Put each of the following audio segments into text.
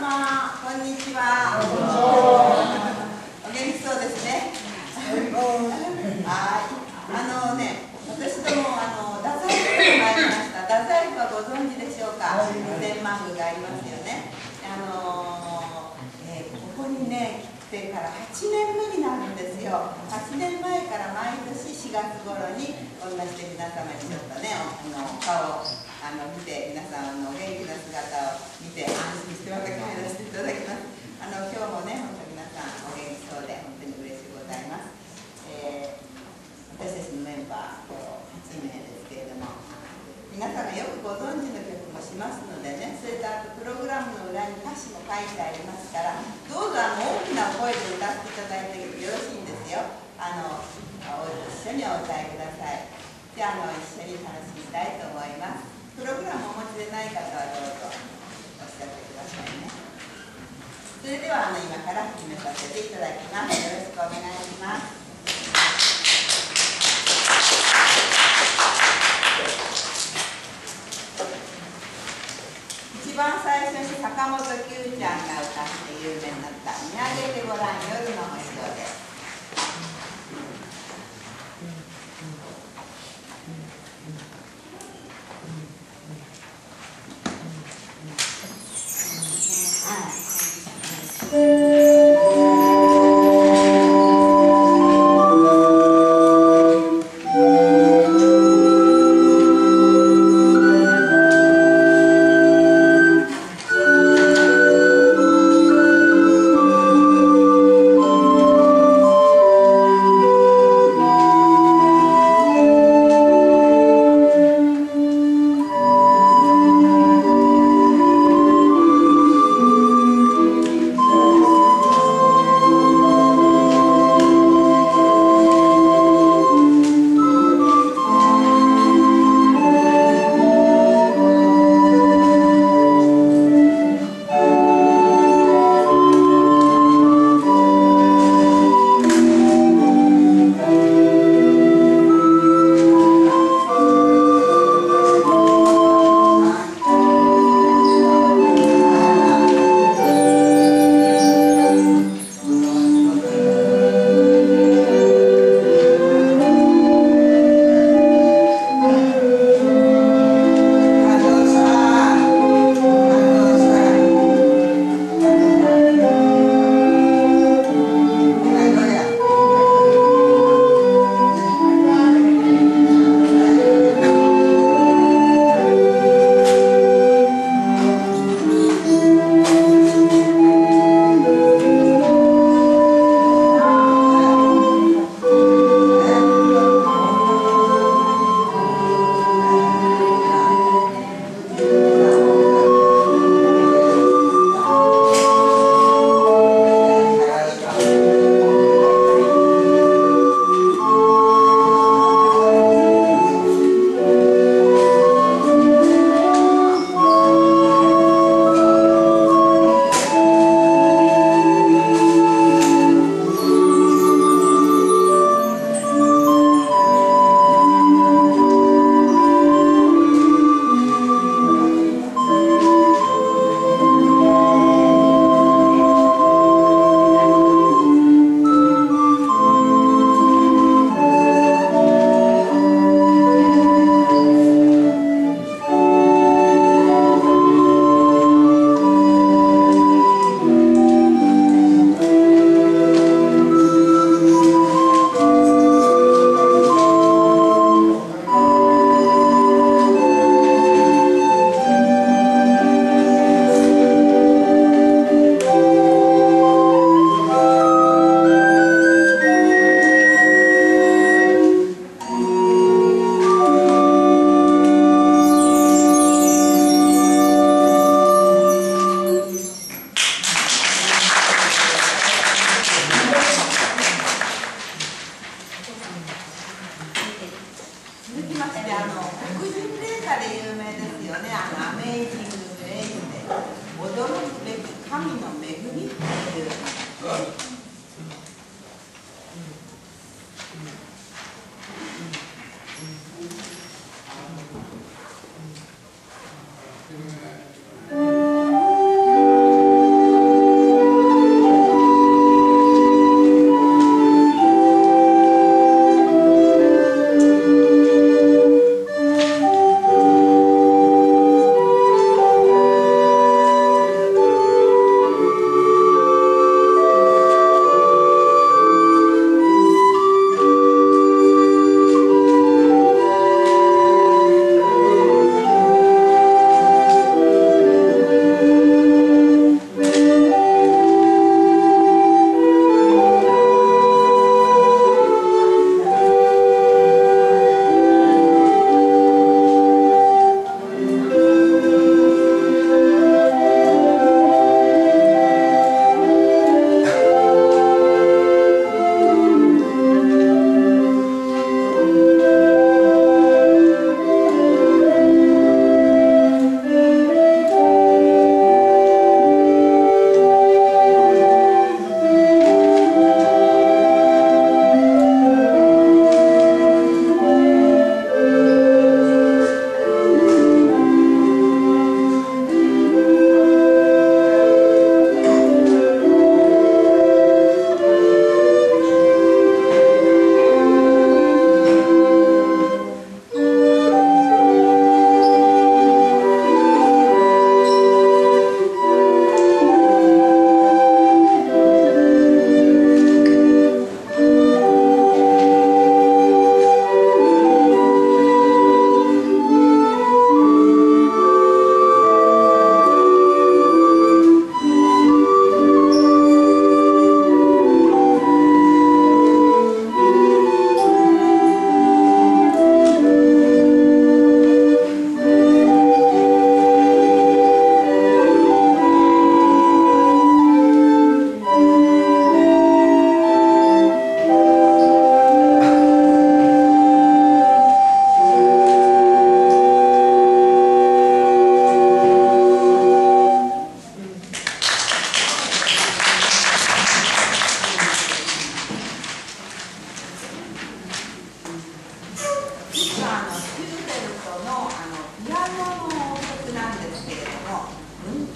様、こんにちは。お元気そうですね。私ども太宰府に参りました。太宰府はご存知でしょうか？御殿満宮がありますよね。ここにね、来てから8年目になるんですよ。8年前から毎年4月頃にこんなして皆様にちょっとね、顔を。見て皆さんの元気な姿を見て安心してまた帰らせていただきます。今日もね、本当に皆さんお元気そうで本当に嬉しゅうございます。私たちのメンバー8名ですけれども、皆さんがよくご存知の曲もしますのでね、それとあとプログラムの裏に歌詞も書いてありますから、どうぞ大きな声で歌っていただいてよろしいんですよ。一緒にお歌いください。じゃあ一緒に楽しみたいと思います。プログラムをお持ちでない方はどうぞおっしゃってくださいね。それでは今から始めさせていただきます。よろしくお願いします。一番最初に坂本九ちゃんが歌って有名になった「見上げてごらん夜の星を」です。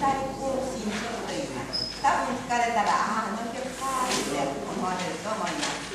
回こう慎重と言います。多分聞かれたらああの曲かって思われると思います。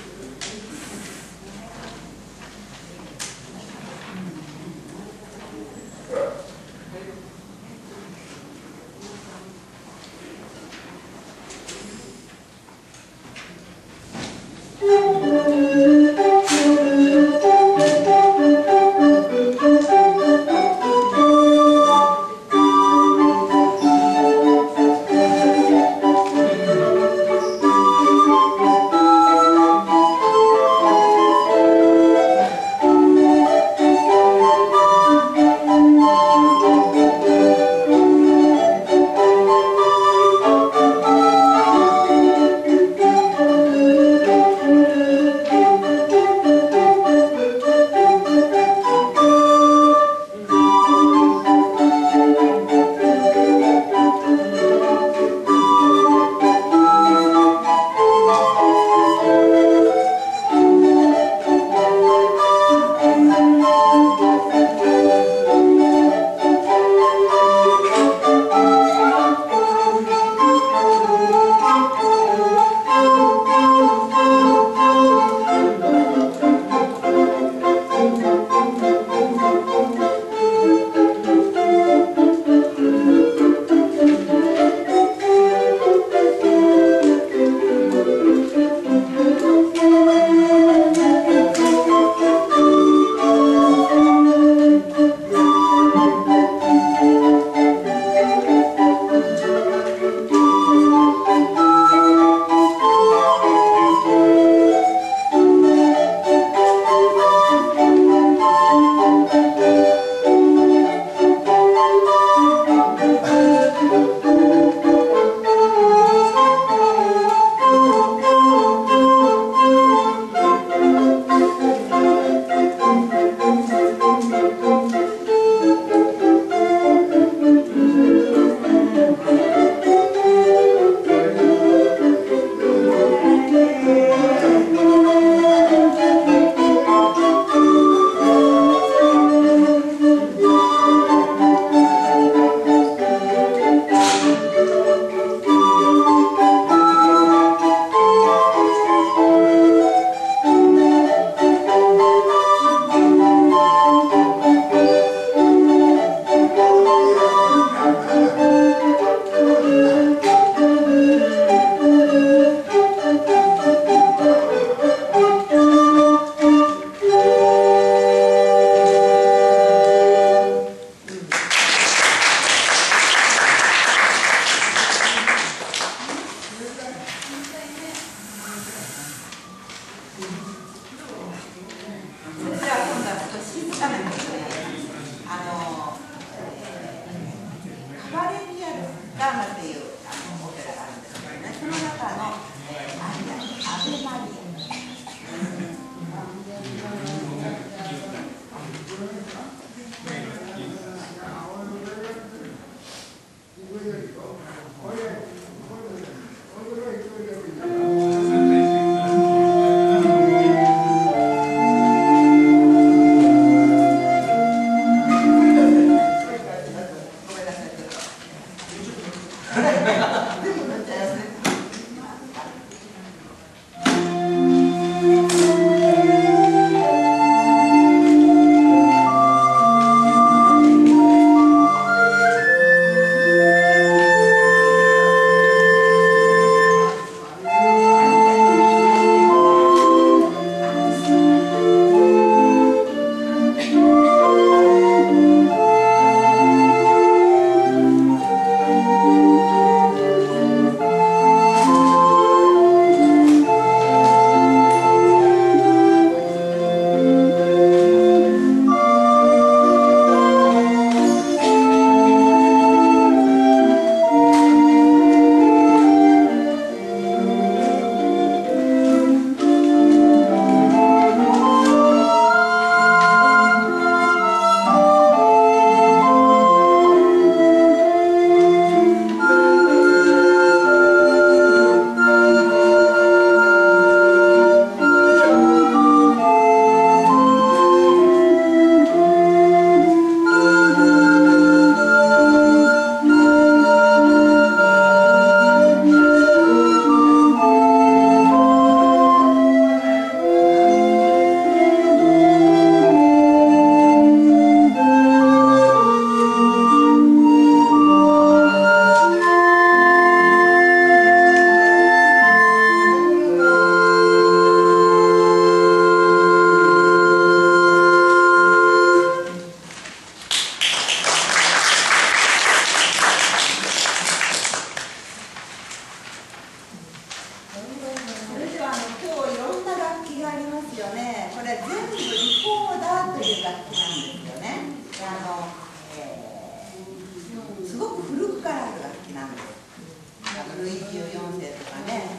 なんで、なんか類比を読んでとかね、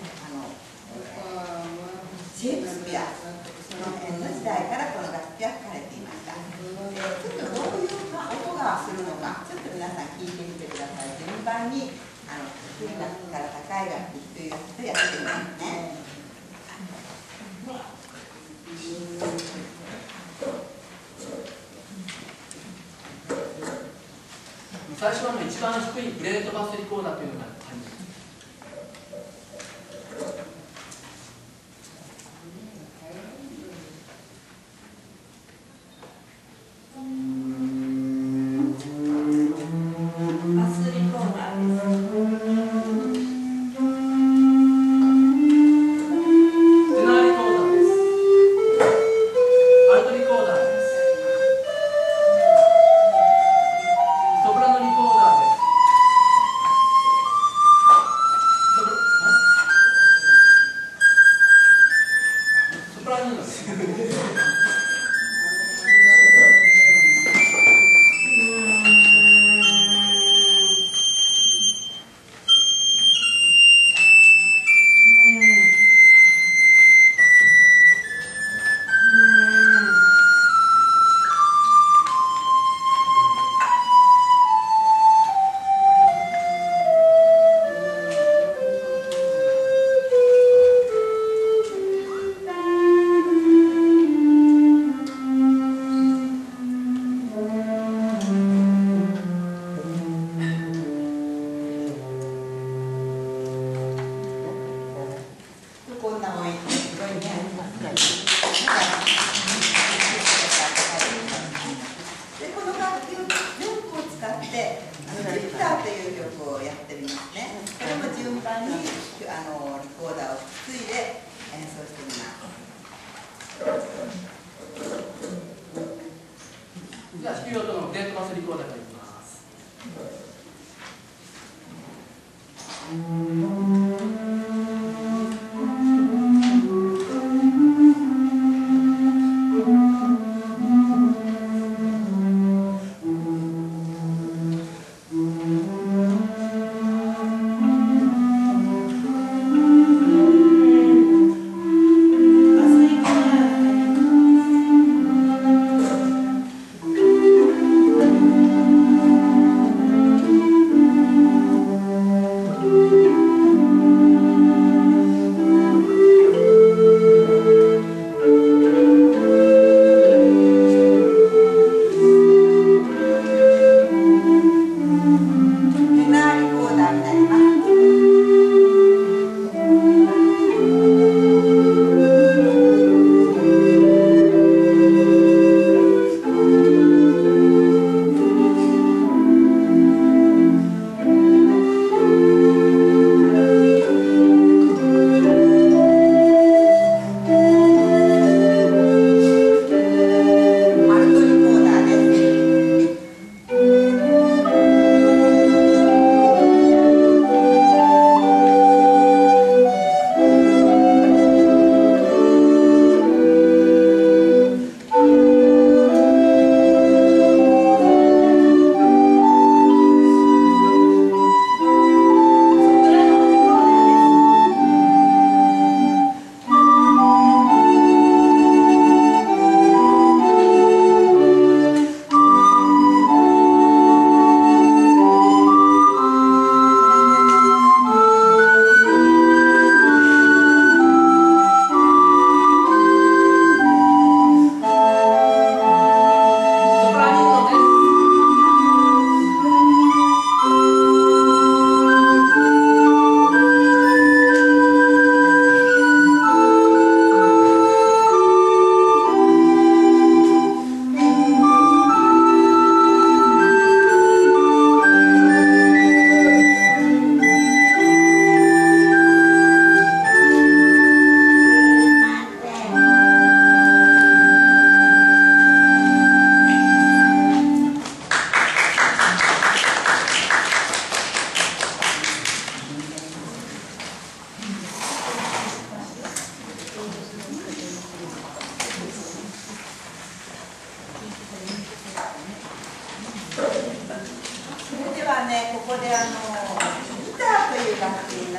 シェイクスピア、その辺の時代からこの楽器は書かれていました。ちょっとどういう音がするのか、ちょっと皆さん聞いてみてください。順番に低い楽器から高い楽器というやつをやってみますね。最初は一番低いグレートバスリコーダーというのがあります。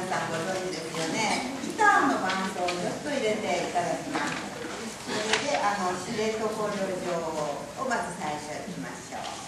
さんご存知ですよね。ギターの伴奏をちょっと入れていただきます。それで知床旅情をまず最初いきましょう。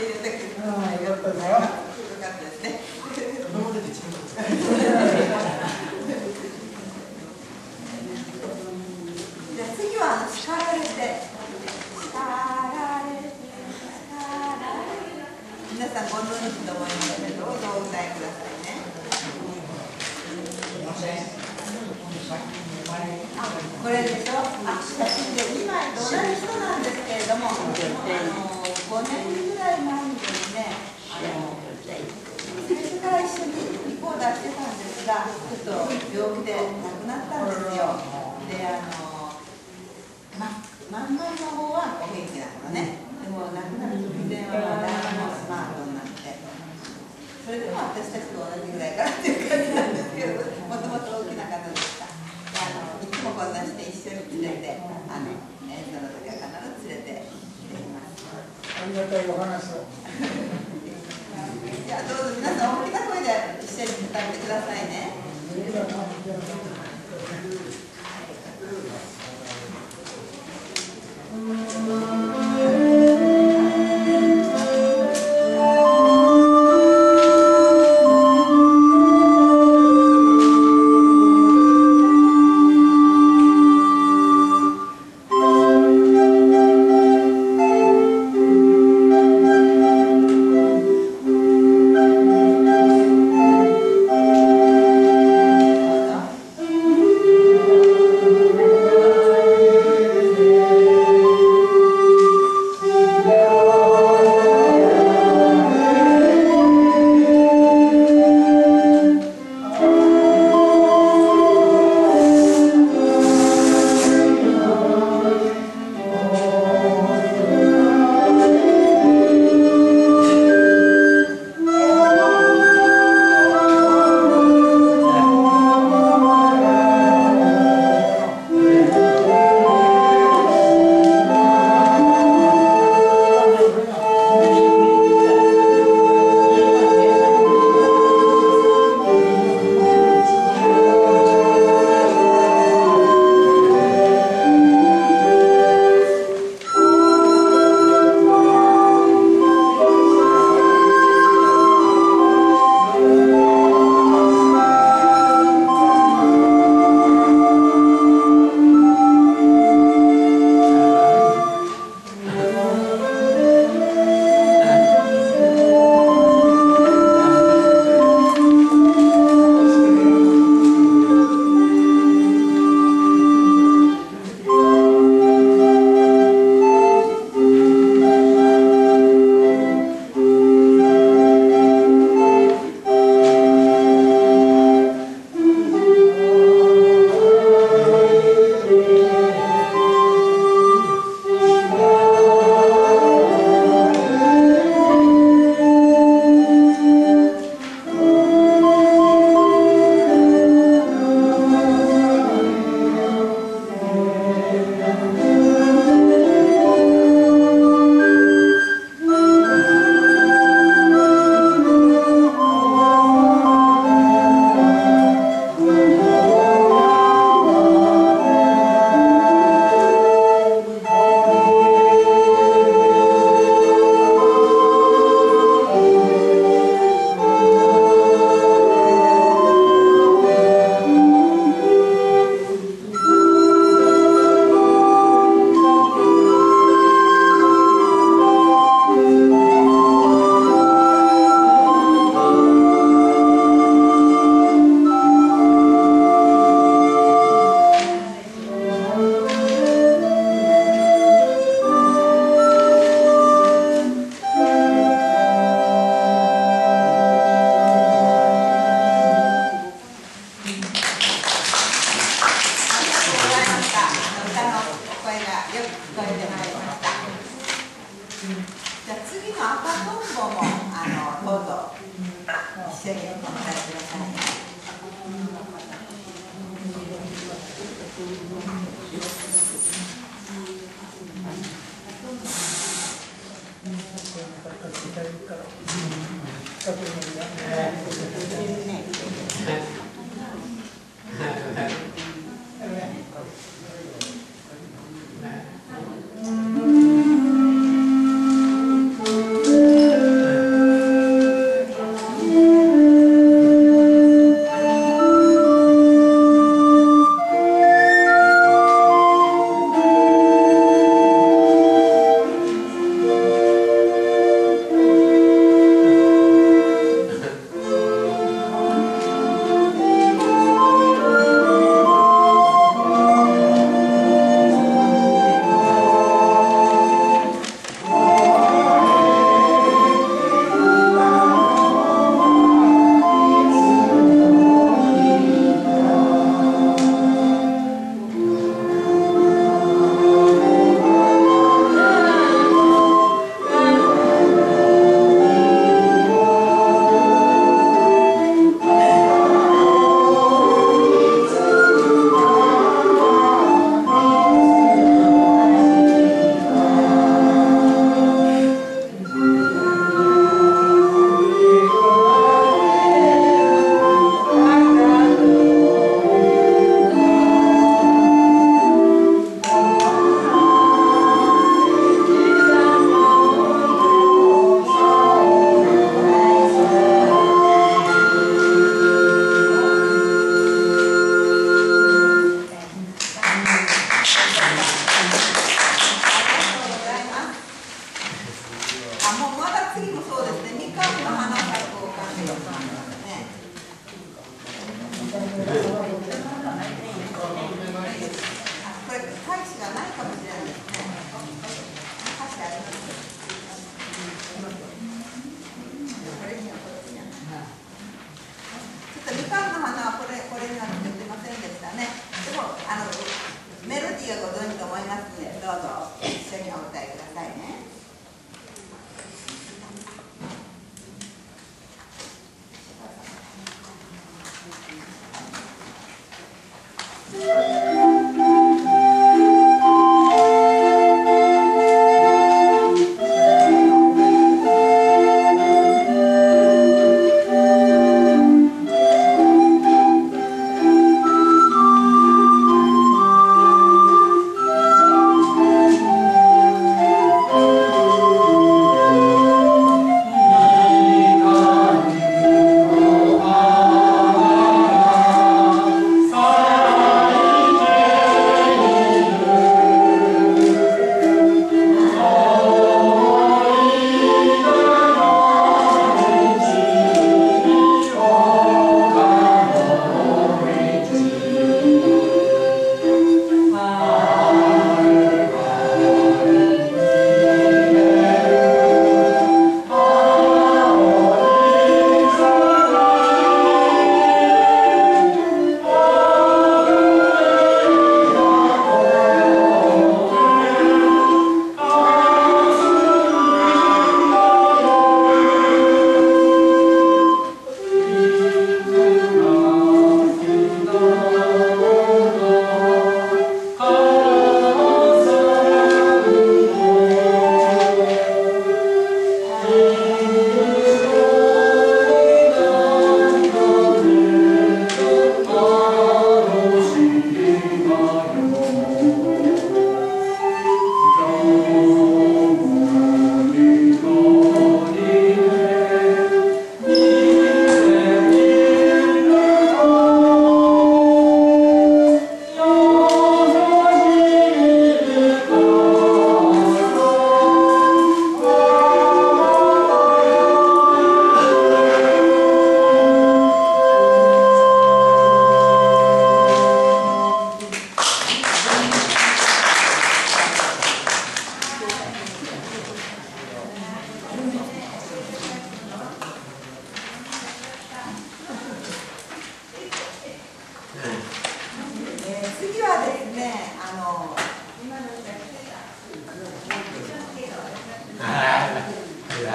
入れてくる。ああ、よかったですよ。よかったですね。子供出てきた。次は叱られて、皆さんご存知と思いますので、どうぞお歌いくださいね。これでしょ。写真で2枚と同じ人なんですけれども、5年ぐらい前にですね、最初から一緒にリポートしてたんですが、ちょっと病気で亡くなったんですよ。でまんまるの方はお元気だからね。でも亡くなる直前はまだスマートになって、それでも私たちと同じぐらいからっていう感じなんですけど、もともと大きな方でした。いつもこんなして一緒に連れて、演奏の時は必ず連れて行っています。ありがたいお話をじゃあどうぞ皆さん大きな声で一緒に歌ってくださいね。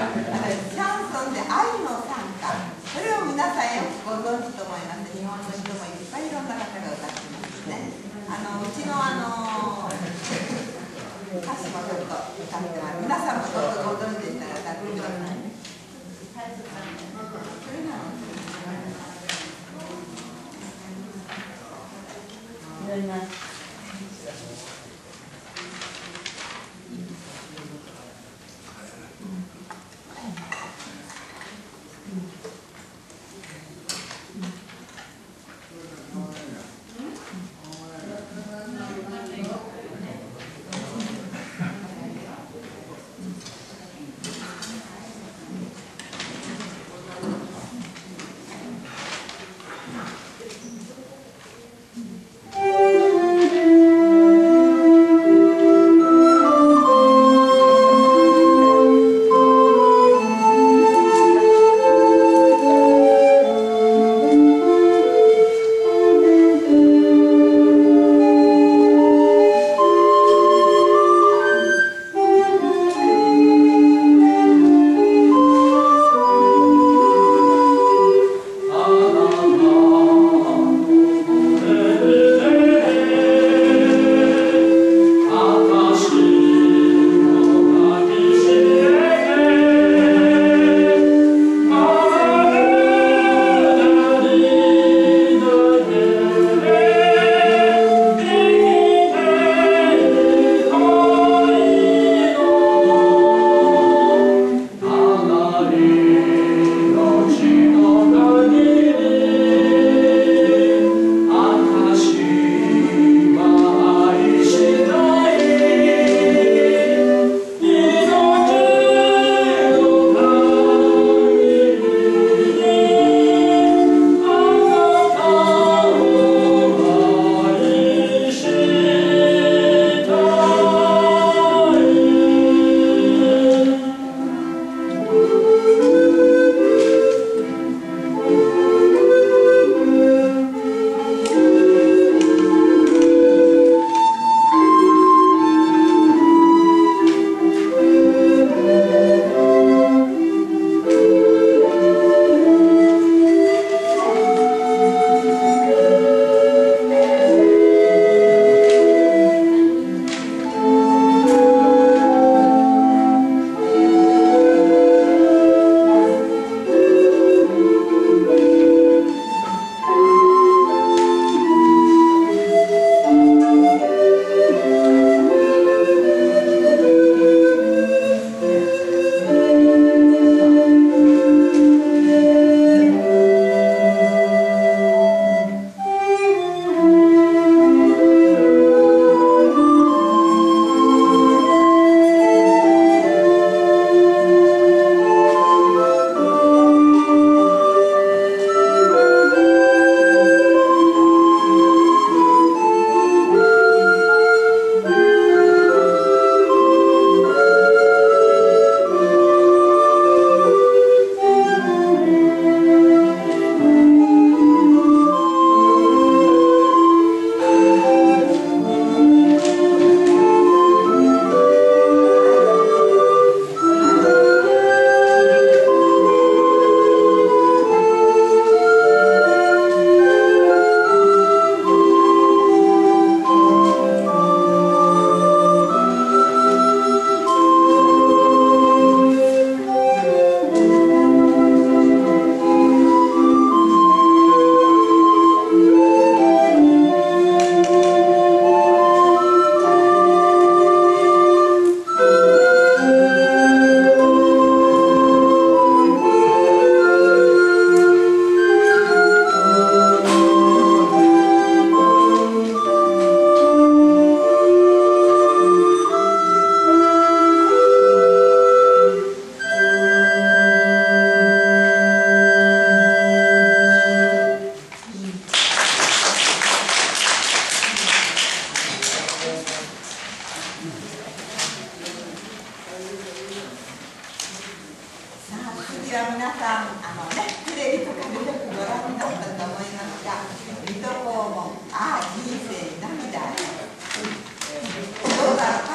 ャンソンで愛の賛歌、それを皆さんよくご存知と思います。日本の人もいっぱいいろんな方が歌ってますね。うちの歌詞もちょっと歌ってます。皆さんもちょっとご存知でしたら歌ってください。踊ります。歌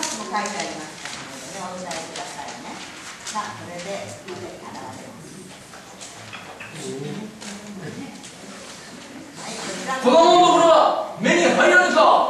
詞も書いてありますから、ね、お歌いくださいね。がこれで表に現れます。子供のところは目に入らぬか。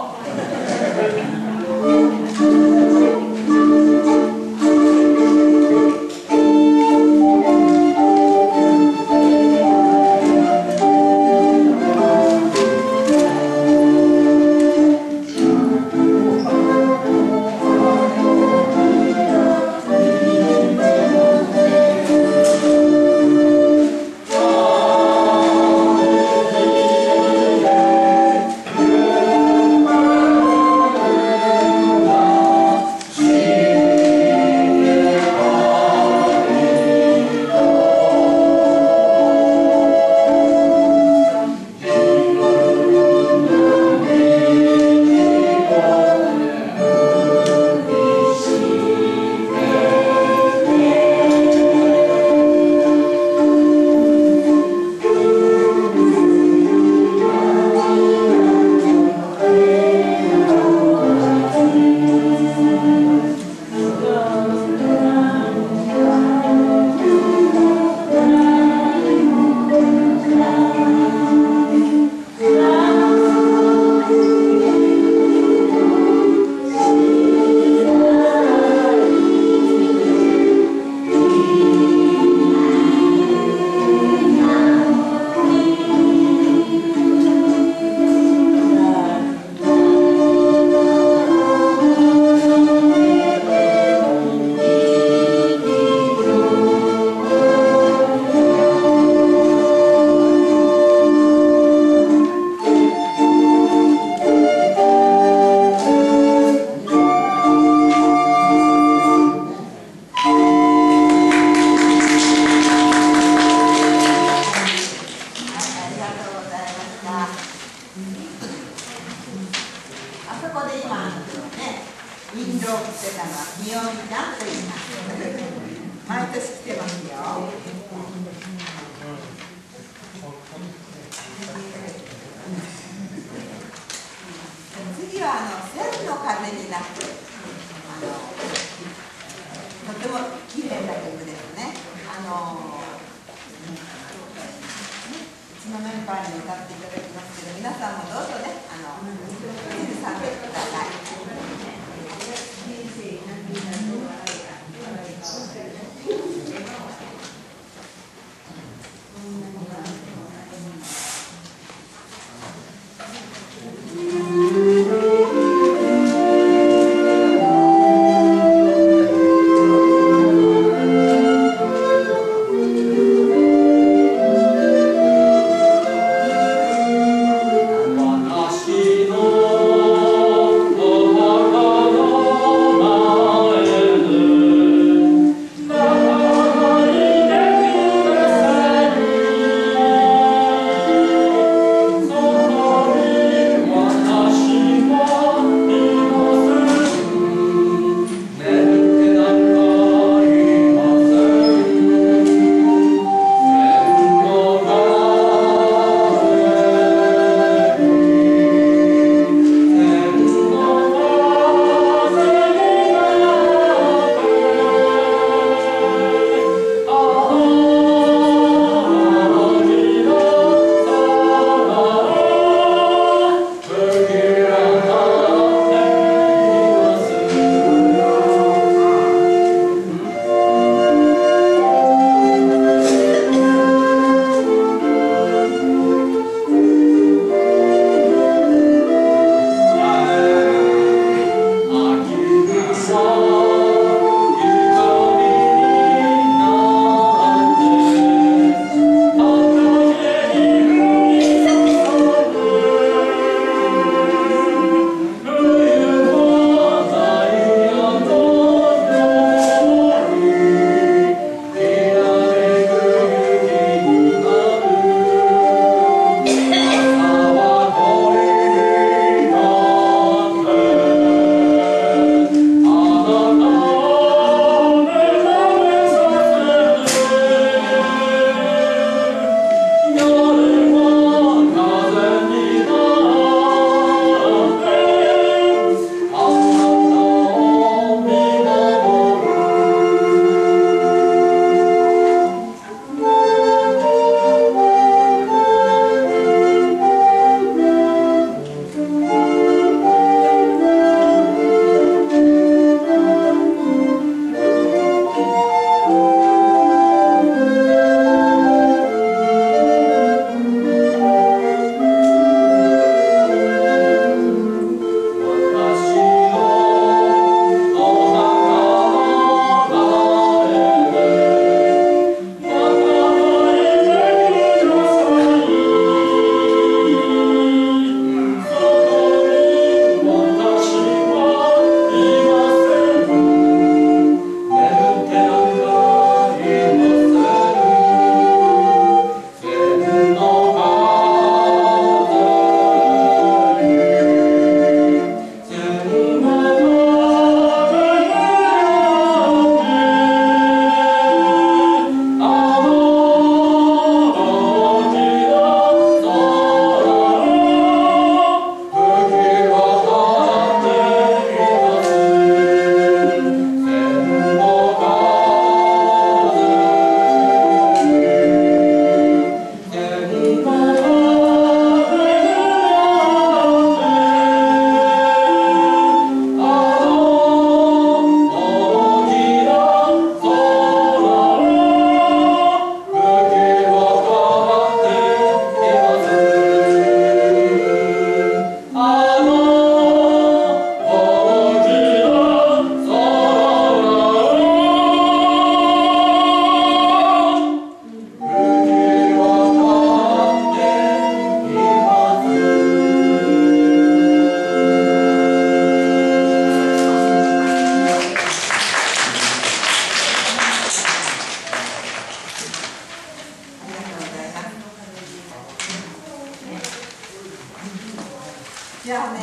じゃあね、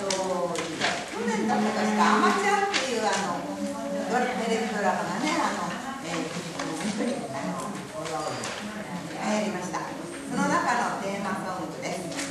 去年だったかしら、アマちゃんっていうテレビドラマがね、流行りました。その中のテーマソングです。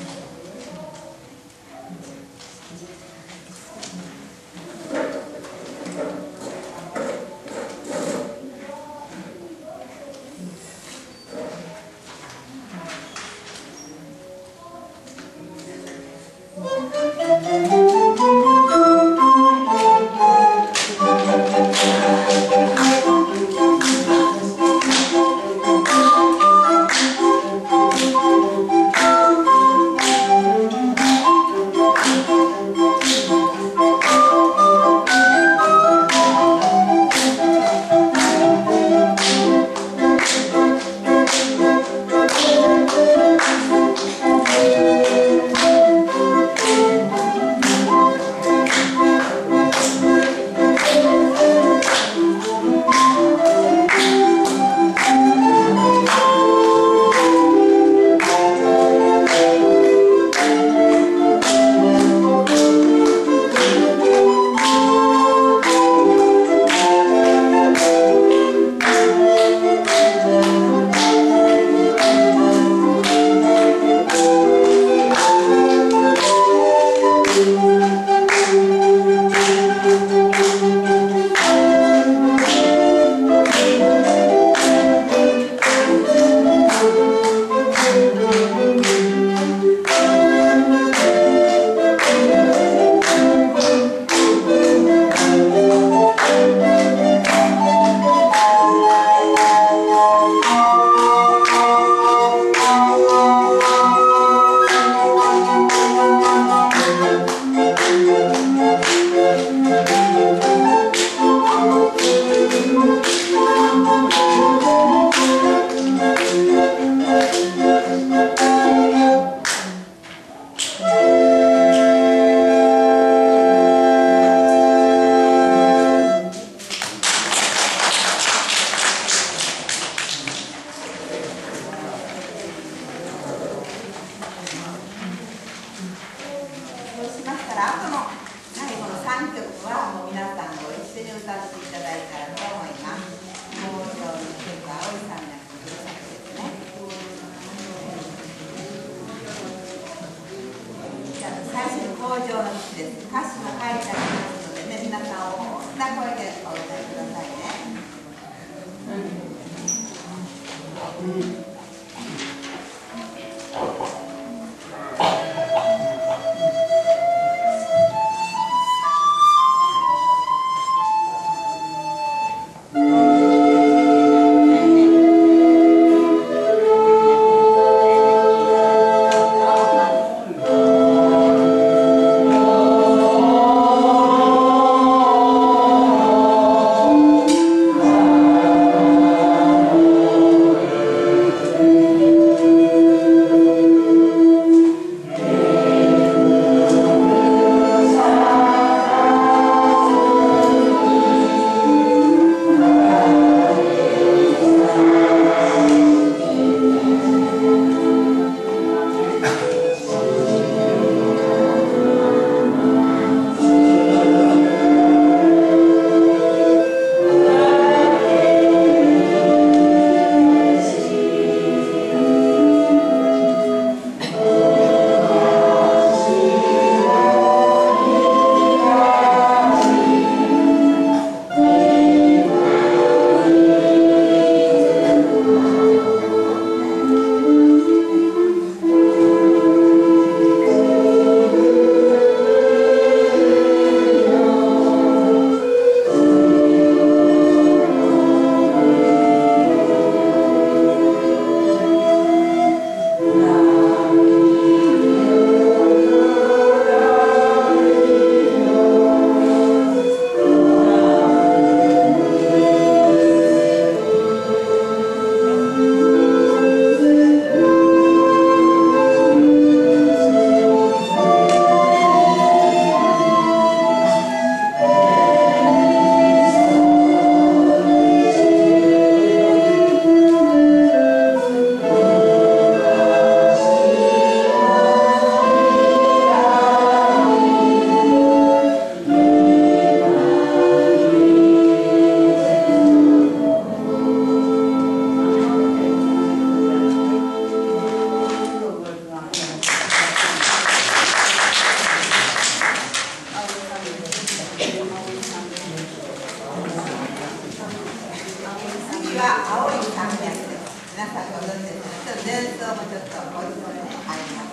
次は青い山脈です。皆さんご存知ですか？伝統もちょっとご一緒にあります。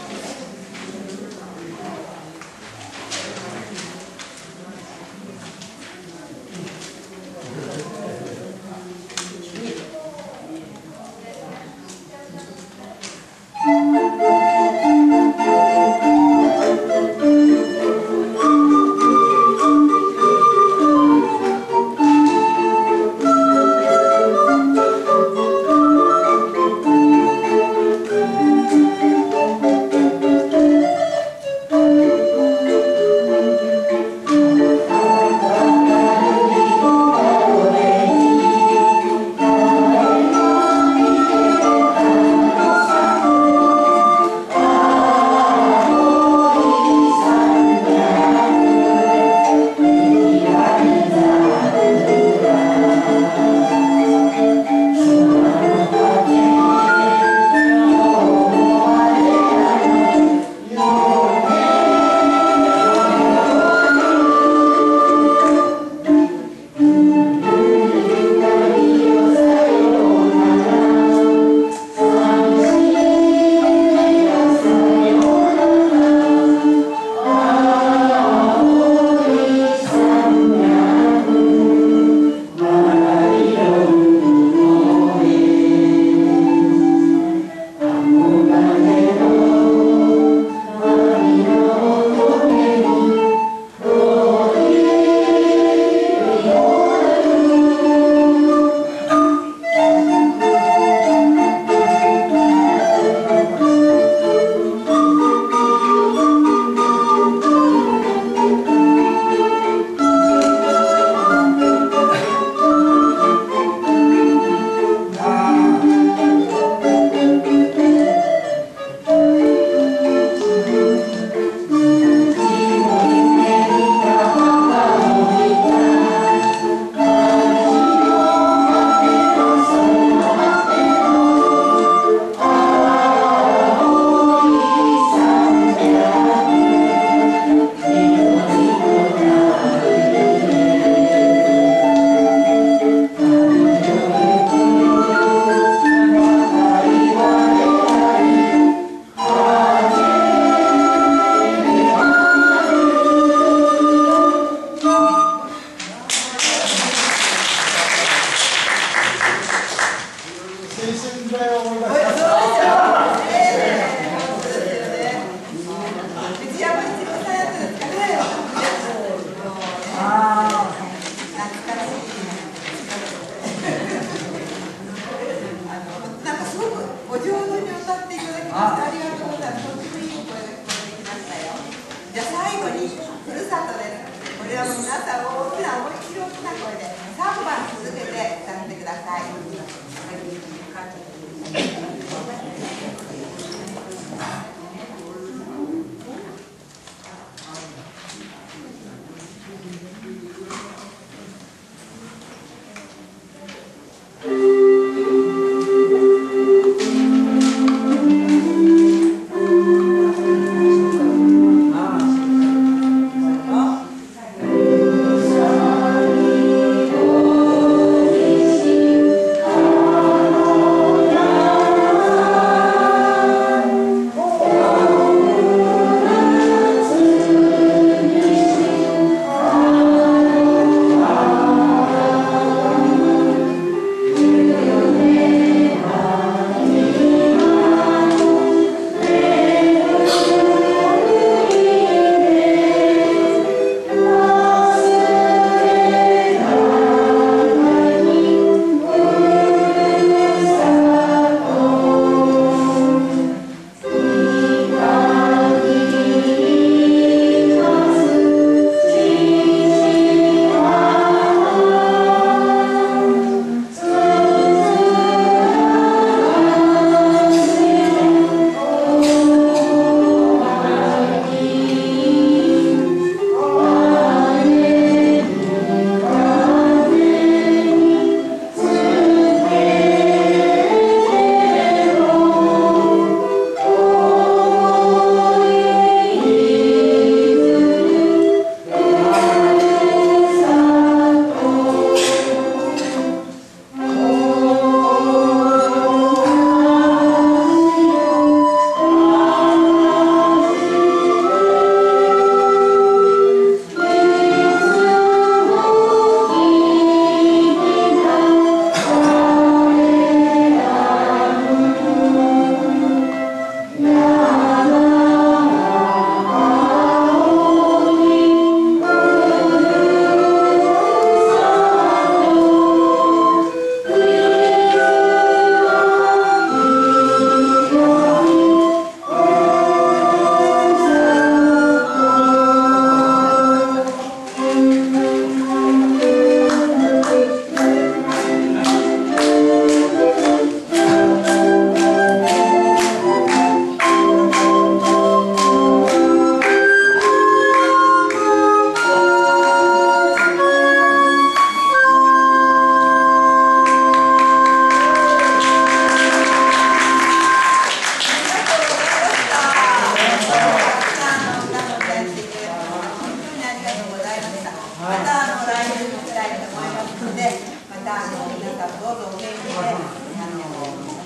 で、また皆さんどうぞお元気で、ま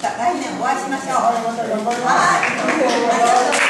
た来年お会いしましょう。はい。